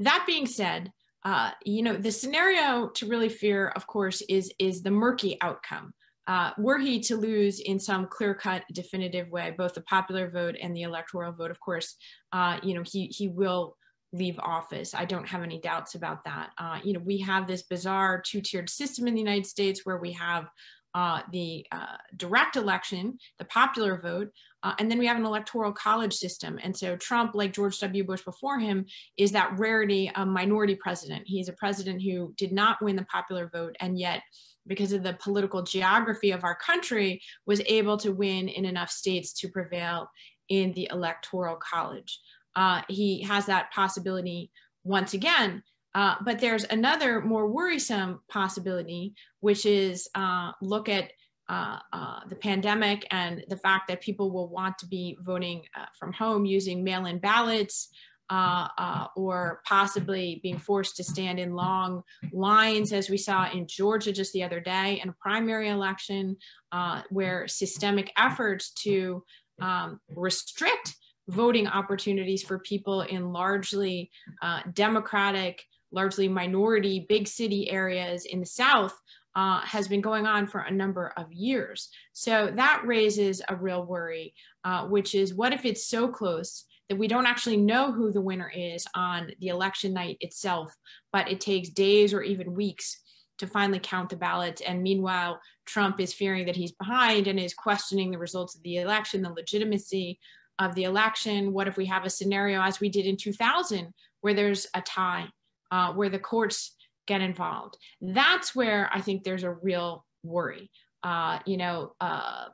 that being said, uh, you know, the scenario to really fear, of course, is, is the murky outcome. Uh, were he to lose in some clear-cut, definitive way, both the popular vote and the electoral vote, of course, uh, you know, he, he will leave office. I don't have any doubts about that. Uh, you know, we have this bizarre two-tiered system in the United States where we have uh, the uh, direct election, the popular vote, uh, and then we have an electoral college system. And so Trump, like George W. Bush before him, is that rarity of minority president. He is a president who did not win the popular vote, and yet, because of the political geography of our country, was able to win in enough states to prevail in the electoral college. Uh, he has that possibility once again, uh, but there's another more worrisome possibility, which is uh, look at uh, uh, the pandemic and the fact that people will want to be voting uh, from home using mail-in ballots, uh, uh, or possibly being forced to stand in long lines, as we saw in Georgia just the other day in a primary election, uh, where systemic efforts to um, restrict voting opportunities for people in largely uh, Democratic, largely minority, big city areas in the South uh, has been going on for a number of years. So that raises a real worry, uh, which is what if it's so close that we don't actually know who the winner is on the election night itself, but it takes days or even weeks to finally count the ballots. And meanwhile, Trump is fearing that he's behind and is questioning the results of the election, the legitimacy of the election. What if we have a scenario as we did in two thousand, where there's a tie, uh, where the courts get involved? That's where I think there's a real worry. Uh, you know, uh,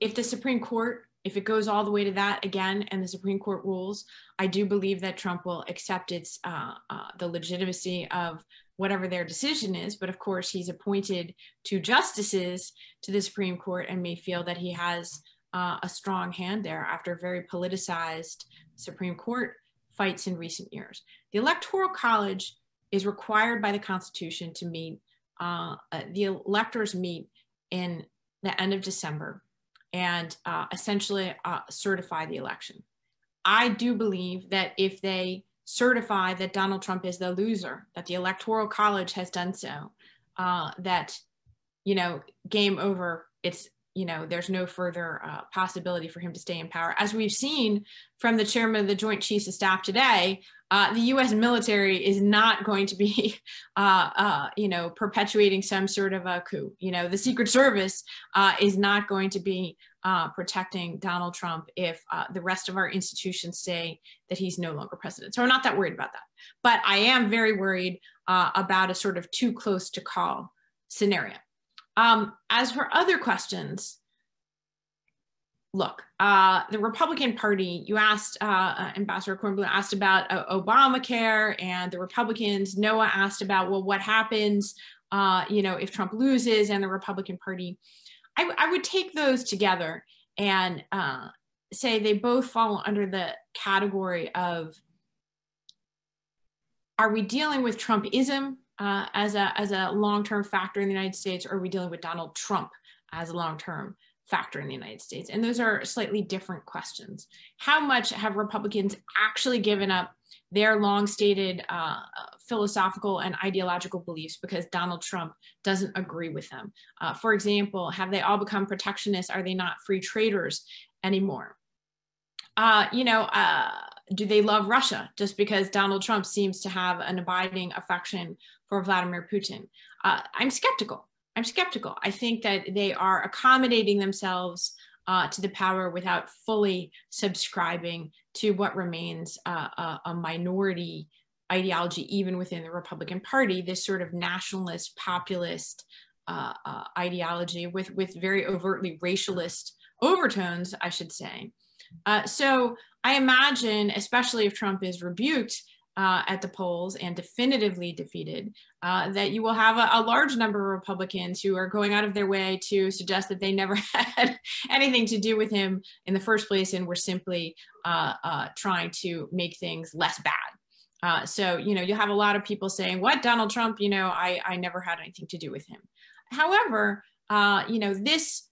if the Supreme Court, if it goes all the way to that again, and the Supreme Court rules, I do believe that Trump will accept its uh, uh, the legitimacy of whatever their decision is. But of course, he's appointed two justices to the Supreme Court and may feel that he has Uh, a strong hand there after very politicized Supreme Court fights in recent years. The Electoral College is required by the Constitution to meet, uh, uh, the electors meet in the end of December and uh, essentially uh, certify the election. I do believe that if they certify that Donald Trump is the loser, that the Electoral College has done so, uh, that, you know, game over, it's, you know, there's no further uh, possibility for him to stay in power. As we've seen from the chairman of the Joint Chiefs of Staff today, uh, the U S military is not going to be, uh, uh, you know, perpetuating some sort of a coup. You know, the Secret Service uh, is not going to be uh, protecting Donald Trump if uh, the rest of our institutions say that he's no longer president. So I'm not that worried about that. But I am very worried uh, about a sort of too close to call scenario. Um, as for other questions, look, uh, the Republican Party, you asked, uh, Ambassador Kornblum asked about uh, Obamacare and the Republicans. Noah asked about, well, what happens, uh, you know, if Trump loses and the Republican Party. I, I would take those together and uh, say they both fall under the category of, are we dealing with Trumpism Uh, as a, as a long-term factor in the United States, or are we dealing with Donald Trump as a long-term factor in the United States? And those are slightly different questions. How much have Republicans actually given up their long-stated uh, philosophical and ideological beliefs because Donald Trump doesn't agree with them? Uh, for example, have they all become protectionists? Are they not free traders anymore? Uh, you know, uh, do they love Russia just because Donald Trump seems to have an abiding affection for Vladimir Putin? Uh, I'm skeptical. I'm skeptical. I think that they are accommodating themselves uh, to the power without fully subscribing to what remains uh, a, a minority ideology, even within the Republican Party, this sort of nationalist, populist uh, uh, ideology with, with very overtly racialist overtones, I should say. Uh, so I imagine, especially if Trump is rebuked, uh, at the polls and definitively defeated, uh, that you will have a, a large number of Republicans who are going out of their way to suggest that they never had anything to do with him in the first place and were simply uh, uh, trying to make things less bad. Uh, so, you know, you'll have a lot of people saying, what, Donald Trump, you know, I, I never had anything to do with him. However, uh, you know, this,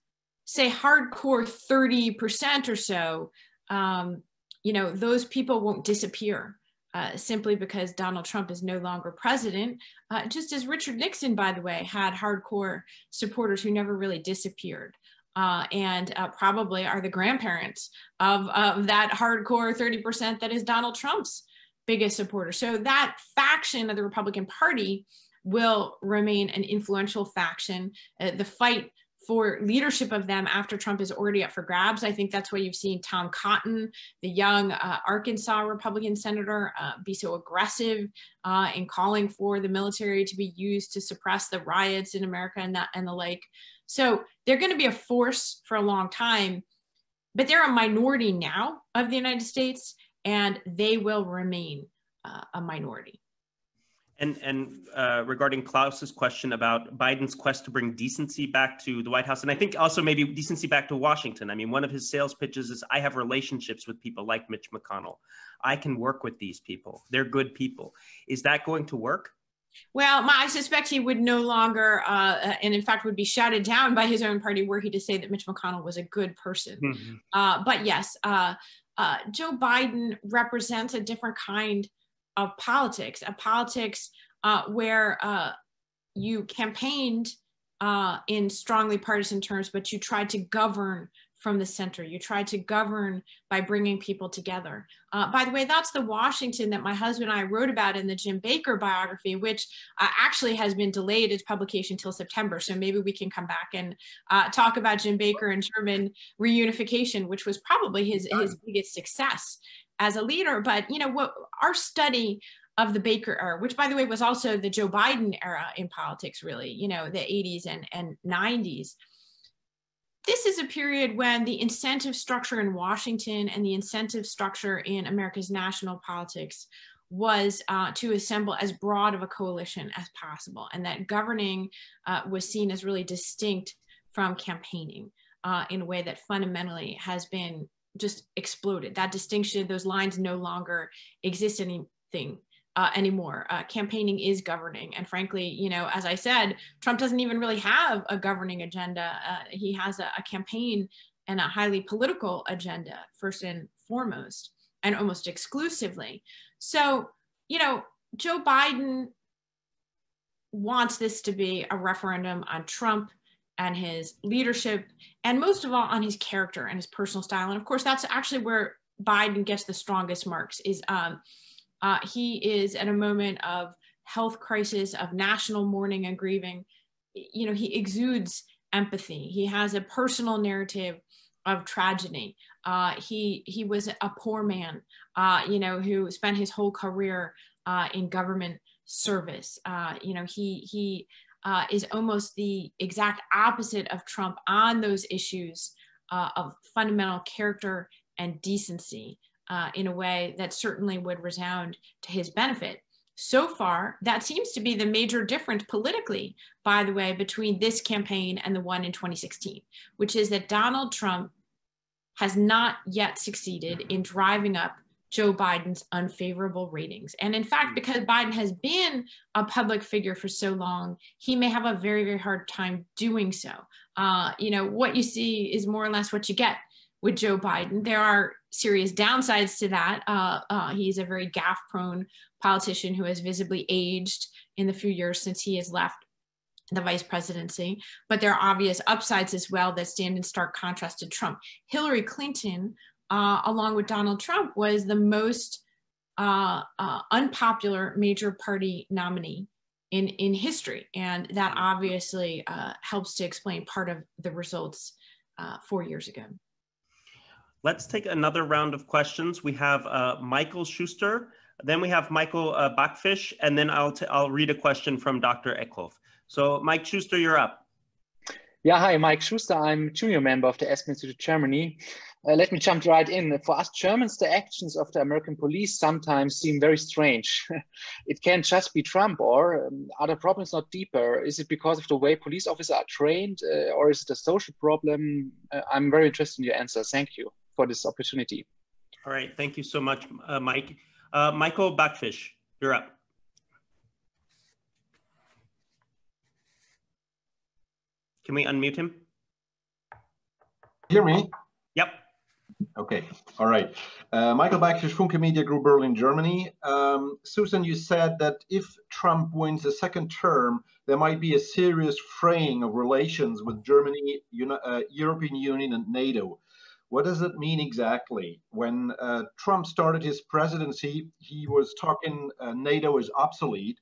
say, hardcore thirty percent or so, um, you know, those people won't disappear uh, simply because Donald Trump is no longer president, uh, just as Richard Nixon, by the way, had hardcore supporters who never really disappeared. Uh, and uh, probably are the grandparents of, of that hardcore thirty percent that is Donald Trump's biggest supporter. So that faction of the Republican Party will remain an influential faction. Uh, the fight for leadership of them after Trump is already up for grabs. I think that's why you've seen Tom Cotton, the young uh, Arkansas Republican senator, uh, be so aggressive uh, in calling for the military to be used to suppress the riots in America and, that, and the like. So they're going to be a force for a long time, but they're a minority now of the United States, and they will remain uh, a minority. And, and uh, regarding Klaus's question about Biden's quest to bring decency back to the White House, and I think also maybe decency back to Washington. I mean, one of his sales pitches is, I have relationships with people like Mitch McConnell. I can work with these people. They're good people. Is that going to work? Well, my, I suspect he would no longer, uh, and in fact would be shouted down by his own party were he to say that Mitch McConnell was a good person. Mm-hmm. uh, but yes, uh, Uh, Joe Biden represents a different kind of politics, a politics uh, where uh, you campaigned uh, in strongly partisan terms, but you tried to govern from the center. You tried to govern by bringing people together. Uh, by the way, that's the Washington that my husband and I wrote about in the Jim Baker biography, which uh, actually has been delayed its publication till September. So maybe we can come back and uh, talk about Jim Baker and German reunification, which was probably his, his biggest success as a leader. But you know what, our study of the Baker era, which by the way was also the Joe Biden era in politics, really, you know, the eighties and, and nineties. This is a period when the incentive structure in Washington and the incentive structure in America's national politics was uh, to assemble as broad of a coalition as possible. And that governing uh, was seen as really distinct from campaigning uh, in a way that fundamentally has been just exploded. That distinction, those lines no longer exist anything. Uh, anymore. Uh, campaigning is governing. And frankly, you know, as I said, Trump doesn't even really have a governing agenda. Uh, he has a, a campaign and a highly political agenda, first and foremost, and almost exclusively. So, you know, Joe Biden wants this to be a referendum on Trump and his leadership, and most of all on his character and his personal style. And of course, that's actually where Biden gets the strongest marks is, um, Uh, he is at a moment of health crisis, of national mourning and grieving. You know, he exudes empathy. He has a personal narrative of tragedy. Uh, he, he was a poor man, uh, you know, who spent his whole career uh, in government service. Uh, you know, he, he uh, is almost the exact opposite of Trump on those issues uh, of fundamental character and decency. Uh, in a way that certainly would resound to his benefit. So far, that seems to be the major difference politically, by the way, between this campaign and the one in twenty sixteen, which is that Donald Trump has not yet succeeded in driving up Joe Biden's unfavorable ratings. And in fact, because Biden has been a public figure for so long, he may have a very, very hard time doing so. Uh, you know, what you see is more or less what you get with Joe Biden. There are serious downsides to that. Uh, uh, he's a very gaffe-prone politician who has visibly aged in the few years since he has left the vice presidency. But there are obvious upsides as well that stand in stark contrast to Trump. Hillary Clinton, uh, along with Donald Trump, was the most uh, uh, unpopular major party nominee in, in history. And that obviously uh, helps to explain part of the results uh, four years ago. Let's take another round of questions. We have uh, Michael Schuster, then we have Michael uh, Bachfish, and then I'll, t I'll read a question from Doctor Eckhoff. So Mike Schuster, you're up. Yeah, hi, Mike Schuster. I'm a junior member of the Aspen Institute Germany. Uh, let me jump right in. For us Germans, the actions of the American police sometimes seem very strange. It can't just be Trump, or um, are the problems not deeper? Is it because of the way police officers are trained, uh, or is it a social problem? Uh, I'm very interested in your answer. Thank you for this opportunity. All right. Thank you so much, uh, Mike. Uh, Michael Backfish, you're up. Can we unmute him? Hear me? Yep. Okay, all right. Uh, Michael Backfish, Funke Media Group, Berlin, Germany. Um, Susan, you said that if Trump wins a second term, there might be a serious fraying of relations with Germany, you know, uh, European Union, and NATO. What does it mean exactly? When uh, Trump started his presidency, he was talking uh, NATO is obsolete.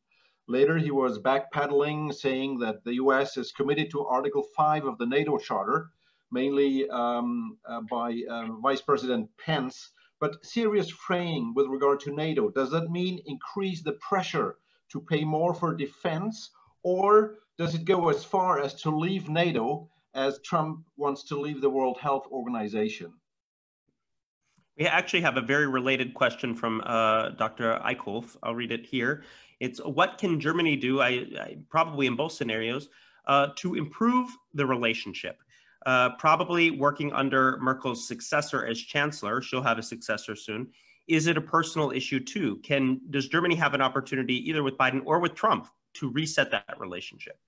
Later, he was backpedaling, saying that the U S is committed to Article five of the NATO Charter, mainly um, uh, by uh, Vice President Pence. But serious fraying with regard to NATO, does that mean increase the pressure to pay more for defense? Or does it go as far as to leave NATO, as Trump wants to leave the World Health Organization? We actually have a very related question from uh, Doctor Eichhoff. I'll read it here. It's, what can Germany do, I, I, probably in both scenarios, uh, to improve the relationship? Uh, probably working under Merkel's successor as chancellor. She'll have a successor soon. Is it a personal issue too? Can, does Germany have an opportunity, either with Biden or with Trump, to reset that relationship?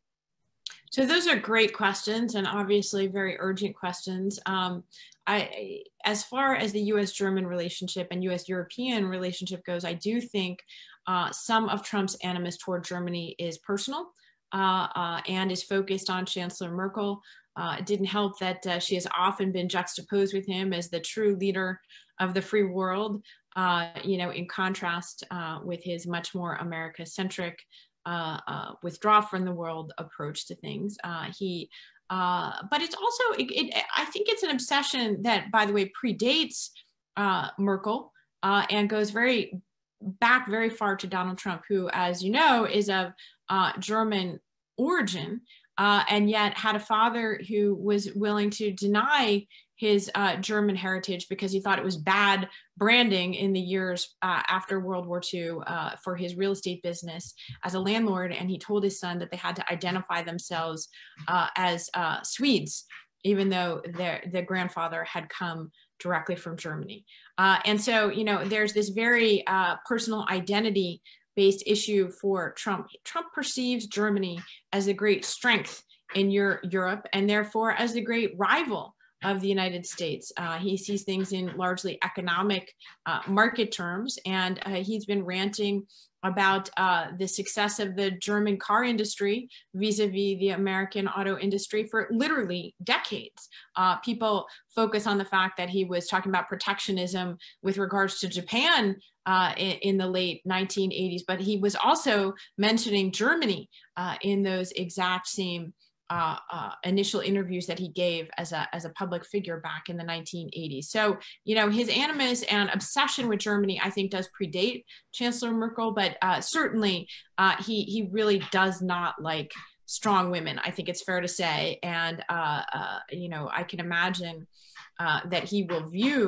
So those are great questions, and obviously very urgent questions. Um, I, as far as the U S German relationship and U S European relationship goes, I do think uh, some of Trump's animus toward Germany is personal uh, uh, and is focused on Chancellor Merkel. Uh, it didn't help that uh, she has often been juxtaposed with him as the true leader of the free world, uh, you know, in contrast uh, with his much more America-centric Uh, uh, withdraw from the world approach to things. Uh, he, uh, but it's also, it, it, I think it's an obsession that, by the way, predates uh, Merkel uh, and goes very back very far to Donald Trump, who, as you know, is of uh, German origin uh, and yet had a father who was willing to deny his uh, German heritage because he thought it was bad branding in the years uh, after World War Two uh, for his real estate business as a landlord. And he told his son that they had to identify themselves uh, as uh, Swedes, even though their, their grandfather had come directly from Germany. Uh, and so, you know, there's this very uh, personal identity-based issue for Trump. Trump perceives Germany as a great strength in your, Europe, and therefore as the great rival of the United States. Uh, he sees things in largely economic uh, market terms, and uh, he's been ranting about uh, the success of the German car industry vis-a-vis the American auto industry for literally decades. Uh, people focus on the fact that he was talking about protectionism with regards to Japan uh, in, in the late nineteen eighties, but he was also mentioning Germany uh, in those exact same Uh, uh, initial interviews that he gave as a, as a public figure back in the nineteen eighties. So, you know, his animus and obsession with Germany, I think, does predate Chancellor Merkel, but uh, certainly uh, he, he really does not like strong women, I think it's fair to say. And, uh, uh, you know, I can imagine uh, that he will view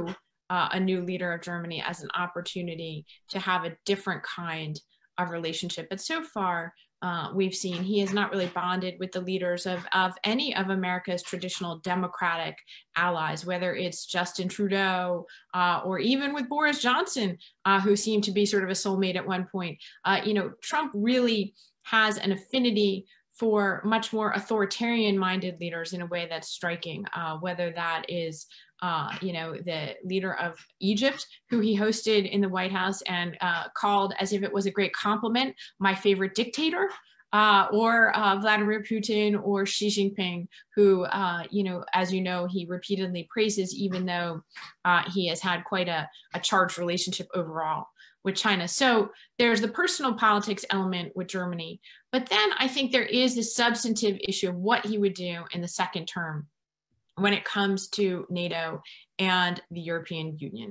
uh, a new leader of Germany as an opportunity to have a different kind of relationship. But so far, Uh, we've seen he has not really bonded with the leaders of, of any of America's traditional democratic allies, whether it's Justin Trudeau uh, or even with Boris Johnson, uh, who seemed to be sort of a soulmate at one point. Uh, you know, Trump really has an affinity for much more authoritarian-minded leaders in a way that's striking, uh, whether that is Uh, you know, the leader of Egypt, who he hosted in the White House and uh, called, as if it was a great compliment, my favorite dictator, uh, or uh, Vladimir Putin or Xi Jinping, who, uh, you know, as you know, he repeatedly praises, even though uh, he has had quite a, a charged relationship overall with China. So there's the personal politics element with Germany. But then I think there is the substantive issue of what he would do in the second term when it comes to NATO and the European Union.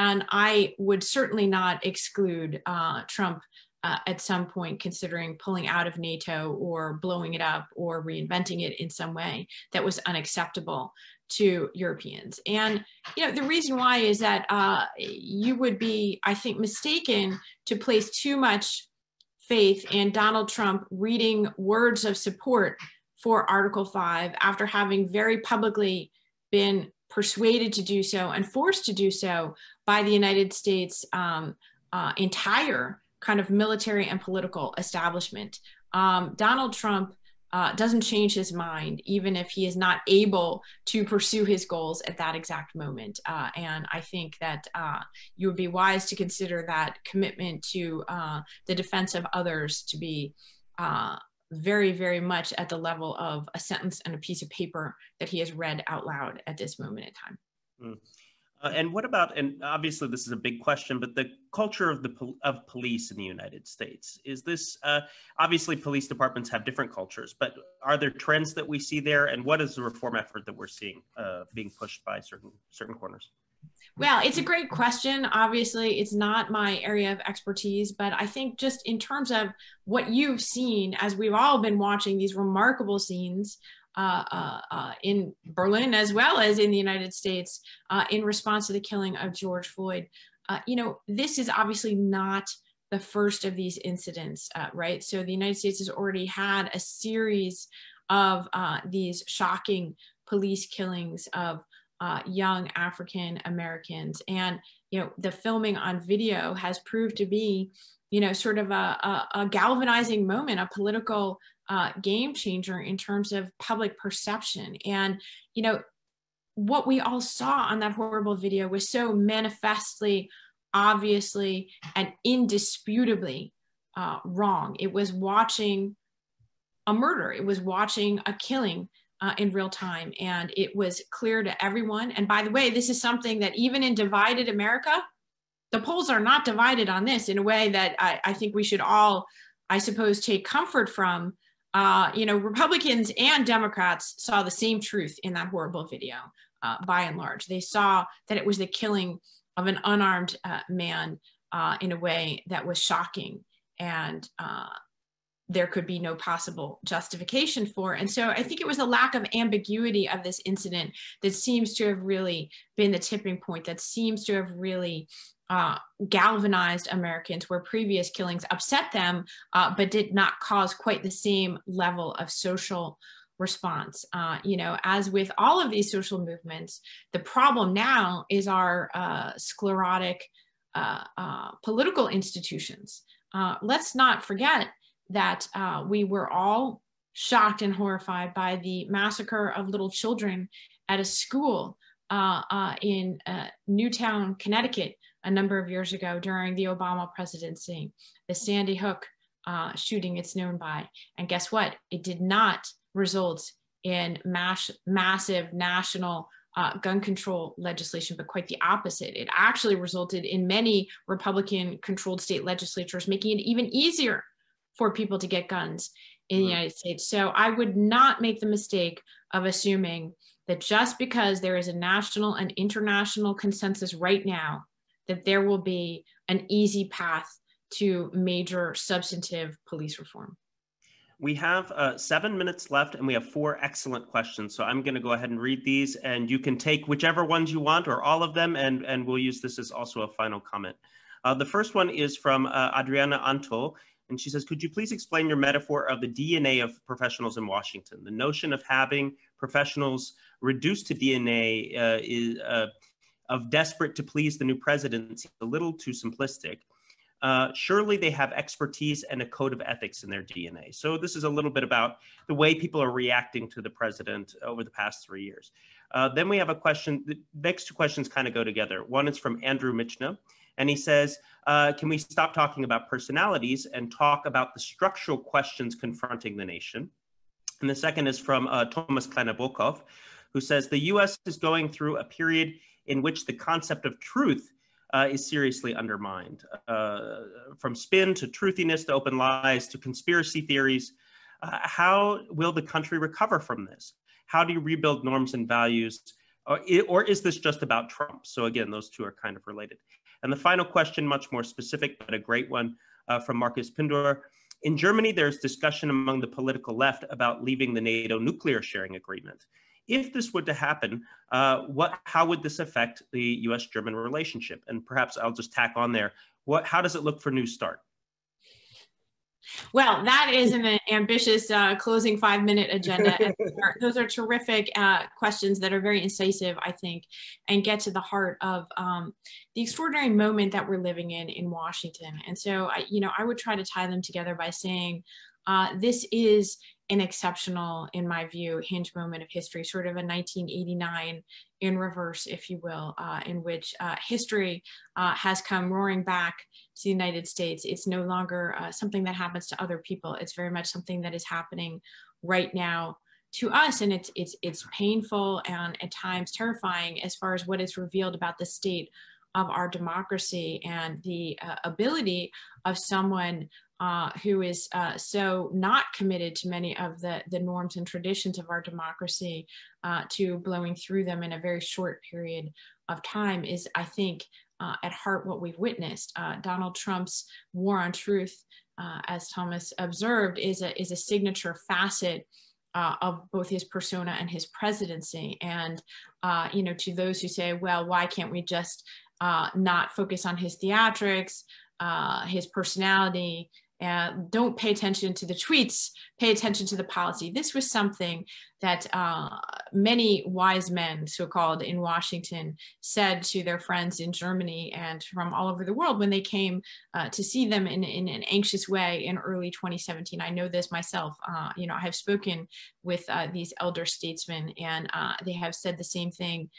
And I would certainly not exclude uh, Trump uh, at some point considering pulling out of NATO or blowing it up or reinventing it in some way that was unacceptable to Europeans. And, you know, the reason why is that uh, you would be, I think, mistaken to place too much faith in Donald Trump reading words of support for Article five after having very publicly been persuaded to do so and forced to do so by the United States um, uh, entire kind of military and political establishment. Um, Donald Trump uh, doesn't change his mind, even if he is not able to pursue his goals at that exact moment. Uh, and I think that uh, you would be wise to consider that commitment to uh, the defense of others to be uh, very, very much at the level of a sentence and a piece of paper that he has read out loud at this moment in time. Mm. Uh, and what about, and obviously this is a big question, but the culture of the pol of police in the United States, is this, uh, obviously police departments have different cultures, but are there trends that we see there? And what is the reform effort that we're seeing uh, being pushed by certain, certain corners? Well, it's a great question. Obviously, it's not my area of expertise, but I think just in terms of what you've seen, as we've all been watching these remarkable scenes uh, uh, uh, in Berlin as well as in the United States uh, in response to the killing of George Floyd, uh, you know, this is obviously not the first of these incidents, uh, right? So the United States has already had a series of uh, these shocking police killings of Uh, young African Americans. And, you know, the filming on video has proved to be, you know, sort of a, a, a galvanizing moment, a political uh, game changer in terms of public perception. And, you know, what we all saw on that horrible video was so manifestly, obviously, and indisputably uh, wrong. It was watching a murder. It was watching a killing Uh, in real time. And it was clear to everyone. And by the way, this is something that even in divided America, the polls are not divided on this in a way that I, I think we should all, I suppose, take comfort from. Uh, you know, Republicans and Democrats saw the same truth in that horrible video, uh, by and large. They saw that it was the killing of an unarmed uh, man uh, in a way that was shocking and uh, there could be no possible justification for. And so I think it was a lack of ambiguity of this incident that seems to have really been the tipping point, that seems to have really uh, galvanized Americans, where previous killings upset them, uh, but did not cause quite the same level of social response. Uh, you know, as with all of these social movements, the problem now is our uh, sclerotic uh, uh, political institutions. Uh, let's not forget that uh, we were all shocked and horrified by the massacre of little children at a school uh, uh, in uh, Newtown, Connecticut, a number of years ago during the Obama presidency. The Sandy Hook uh, shooting, it's known by. And guess what? It did not result in mass massive national Uh, gun control legislation, but quite the opposite. It actually resulted in many Republican-controlled state legislatures making it even easier for people to get guns in the United States. So I would not make the mistake of assuming that just because there is a national and international consensus right now, that there will be an easy path to major substantive police reform. We have uh, seven minutes left and we have four excellent questions. So I'm gonna go ahead and read these and you can take whichever ones you want or all of them, and, and we'll use this as also a final comment. Uh, the first one is from uh, Adriana Antol. And she says, could you please explain your metaphor of the D N A of professionals in Washington? The notion of having professionals reduced to D N A uh, is, uh, of desperate to please the new president seems a little too simplistic. Uh, surely they have expertise and a code of ethics in their D N A. So this is a little bit about the way people are reacting to the president over the past three years. Uh, then we have a question. The next two questions kind of go together. One is from Andrew Michna. And he says, uh, can we stop talking about personalities and talk about the structural questions confronting the nation? And the second is from uh, Thomas Khanabokov, who says, the U S is going through a period in which the concept of truth uh, is seriously undermined. Uh, from spin to truthiness to open lies to conspiracy theories, uh, how will the country recover from this? How do you rebuild norms and values? Or, or is this just about Trump? So again, those two are kind of related. And the final question, much more specific, but a great one, uh, from Marcus Pindor. In Germany, there's discussion among the political left about leaving the NATO nuclear sharing agreement. If this were to happen, uh, what, how would this affect the U S German relationship? And perhaps I'll just tack on there, what, how does it look for New START? Well, that is an ambitious uh, closing five-minute agenda. Those are terrific uh, questions that are very incisive, I think, and get to the heart of um, the extraordinary moment that we're living in in Washington. And so, I, you know, I would try to tie them together by saying uh, this is an exceptional, in my view, hinge moment of history, sort of a nineteen eighty-nine in reverse, if you will, uh, in which uh, history uh, has come roaring back to the United States. It's no longer uh, something that happens to other people. It's very much something that is happening right now to us, and it's, it's, it's painful and at times terrifying as far as what is revealed about the state of our democracy and the uh, ability of someone Uh, who is uh, so not committed to many of the, the norms and traditions of our democracy uh, to blowing through them in a very short period of time is, I think, uh, at heart what we've witnessed. Uh, Donald Trump's war on truth, uh, as Thomas observed, is a, is a signature facet Uh, of both his persona and his presidency. And, uh, you know, to those who say, well, why can't we just uh, not focus on his theatrics, uh, his personality, uh, don't pay attention to the tweets, pay attention to the policy. This was something that uh, many wise men, so-called, in Washington said to their friends in Germany and from all over the world when they came uh, to see them in, in an anxious way in early twenty seventeen. I know this myself. Uh, you know, I have spoken with uh, these elder statesmen, and uh, they have said the same thing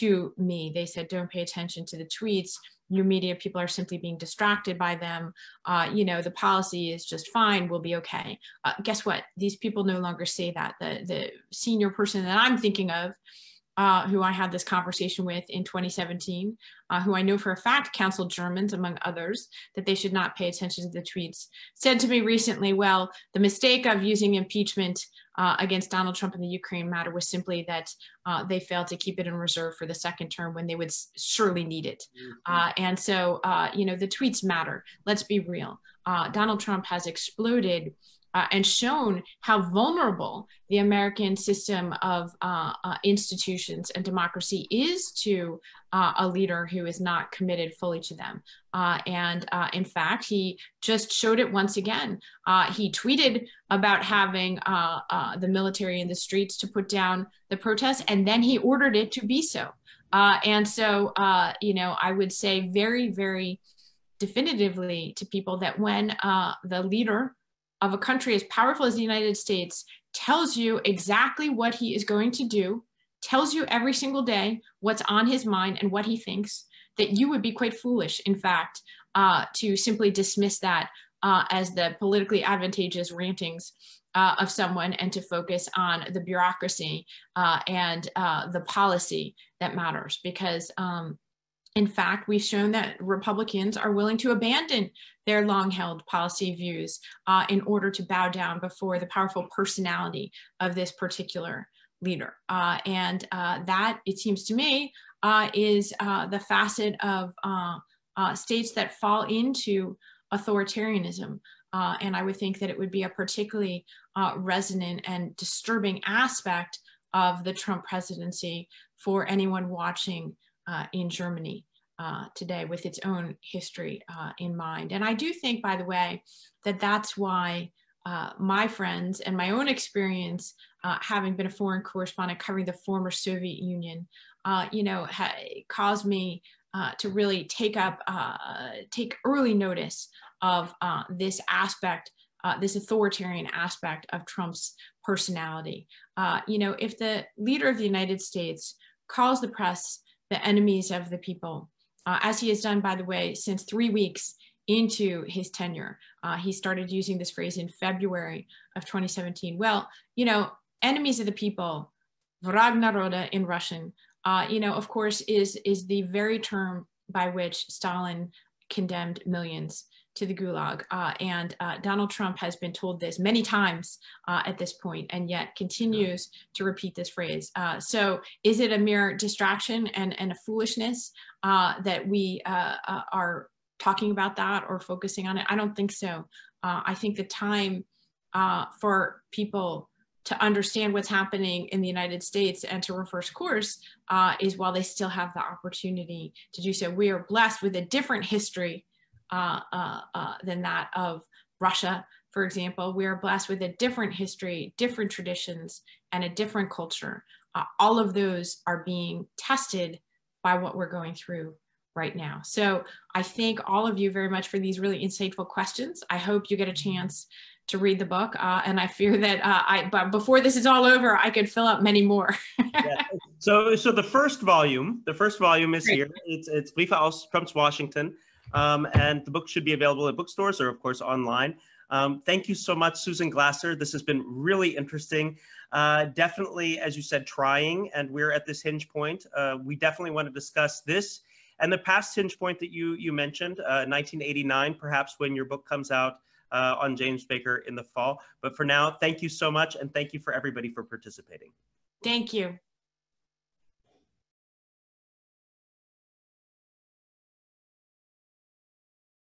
to me. They said, don't pay attention to the tweets. Your media people are simply being distracted by them. Uh, you know, the policy is just fine, we'll be okay. Uh, guess what? These people no longer say that. The, the senior person that I'm thinking of, uh, who I had this conversation with in twenty seventeen, uh, who I know for a fact counseled Germans, among others, that they should not pay attention to the tweets, said to me recently, well, the mistake of using impeachment Uh, against Donald Trump in the Ukraine matter was simply that uh, they failed to keep it in reserve for the second term when they would surely need it. Uh, and so, uh, you know, the tweets matter. Let's be real. Uh, Donald Trump has exploded uh, and shown how vulnerable the American system of uh, uh, institutions and democracy is to uh, a leader who is not committed fully to them. Uh, and uh, in fact, he just showed it once again. Uh, he tweeted about having uh, uh, the military in the streets to put down the protests, and then he ordered it to be so. Uh, and so, uh, you know, I would say very, very definitively to people that when uh, the leader of a country as powerful as the United States tells you exactly what he is going to do, tells you every single day what's on his mind and what he thinks, that you would be quite foolish, in fact, uh, to simply dismiss that uh, as the politically advantageous rantings uh, of someone and to focus on the bureaucracy uh, and uh, the policy that matters. Because um, in fact, we've shown that Republicans are willing to abandon their long-held policy views uh, in order to bow down before the powerful personality of this particular leader. Uh, and uh, that, it seems to me, uh, is uh, the facet of uh, uh, states that fall into authoritarianism. Uh, and I would think that it would be a particularly uh, resonant and disturbing aspect of the Trump presidency for anyone watching Uh, in Germany uh, today with its own history uh, in mind. And I do think, by the way, that that's why uh, my friends and my own experience, uh, having been a foreign correspondent covering the former Soviet Union, uh, you know, ha caused me uh, to really take up, uh, take early notice of uh, this aspect, uh, this authoritarian aspect of Trump's personality. Uh, you know, if the leader of the United States calls the press the enemies of the people, uh, as he has done, by the way, since three weeks into his tenure. Uh, he started using this phrase in February of twenty seventeen. Well, you know, enemies of the people, vrag naroda in Russian, uh, you know, of course, is, is the very term by which Stalin condemned millions to the gulag. Uh, and uh, Donald Trump has been told this many times uh, at this point, and yet continues to repeat this phrase. Uh, so is it a mere distraction and, and a foolishness uh, that we uh, uh, are talking about that or focusing on it? I don't think so. Uh, I think the time uh, for people to understand what's happening in the United States and to reverse course uh, is while they still have the opportunity to do so. We are blessed with a different history uh, uh, uh, than that of Russia, for example. We are blessed with a different history, different traditions, and a different culture. Uh, all of those are being tested by what we're going through right now. So I thank all of you very much for these really insightful questions. I hope you get a chance to read the book. Uh, and I fear that uh, I, but before this is all over, I could fill up many more. Yeah. So, so the first volume, the first volume is Great. Here. It's, it's Briefe aus Trumps Washington. Um, and the book should be available at bookstores or of course online. Um, thank you so much, Susan Glasser. This has been really interesting. Uh, definitely, as you said, trying, and we're at this hinge point. Uh, we definitely want to discuss this and the past hinge point that you, you mentioned, uh, nineteen eighty-nine, perhaps when your book comes out uh, on James Baker in the fall. But for now, thank you so much, and thank you for everybody for participating. Thank you.